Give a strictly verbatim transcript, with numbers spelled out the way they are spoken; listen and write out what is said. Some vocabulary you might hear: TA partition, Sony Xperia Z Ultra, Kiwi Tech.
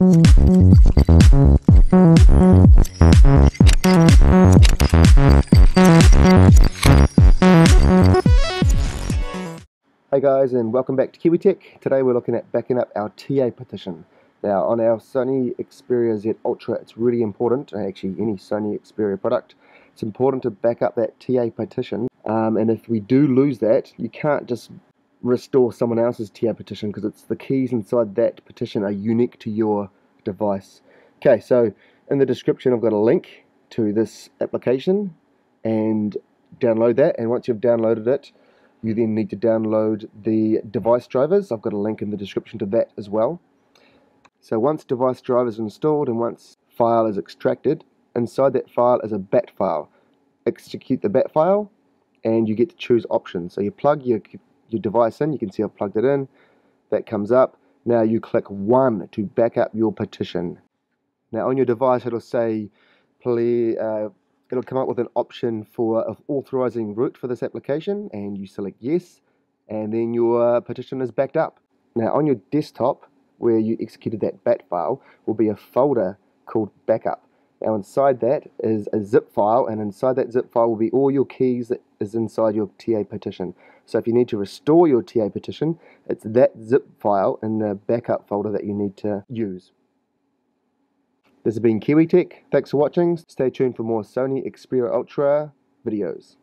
Hey guys, and welcome back to Kiwi Tech. Today we're looking at backing up our T A partition. Now on our Sony Xperia Z Ultra, it's really important, and actually any Sony Xperia product, it's important to back up that T A partition. Um, and if we do lose that, you can't just restore someone else's T A partition, because it's the keys inside that partition are unique to your device. Okay, so in the description I've got a link to this application, and download that, and once you've downloaded it, you then need to download the device drivers. I've got a link in the description to that as well. So once device drivers are installed and once file is extracted, inside that file is a bat file. Execute the bat file and you get to choose options. So you plug your, your device in, you can see I've plugged it in, that comes up. Now you click one to back up your partition. Now on your device it'll say, play, uh, it'll come up with an option for of authorizing root for this application, and you select yes, and then your partition is backed up. Now on your desktop where you executed that bat file will be a folder called backup. Now inside that is a zip file, and inside that zip file will be all your keys that is inside your T A partition. So if you need to restore your T A partition, it's that zip file in the backup folder that you need to use. This has been Kiwi Tech. Thanks for watching. Stay tuned for more Sony Xperia Ultra videos.